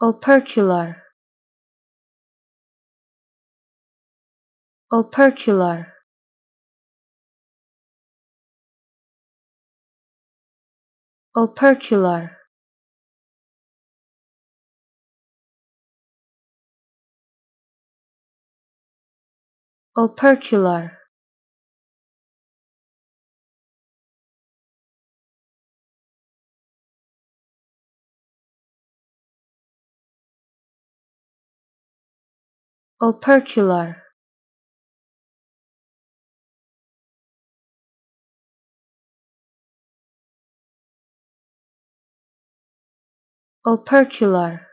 Opercular, opercular, opercular, opercular, opercular, opercular,